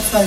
Dù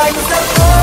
anh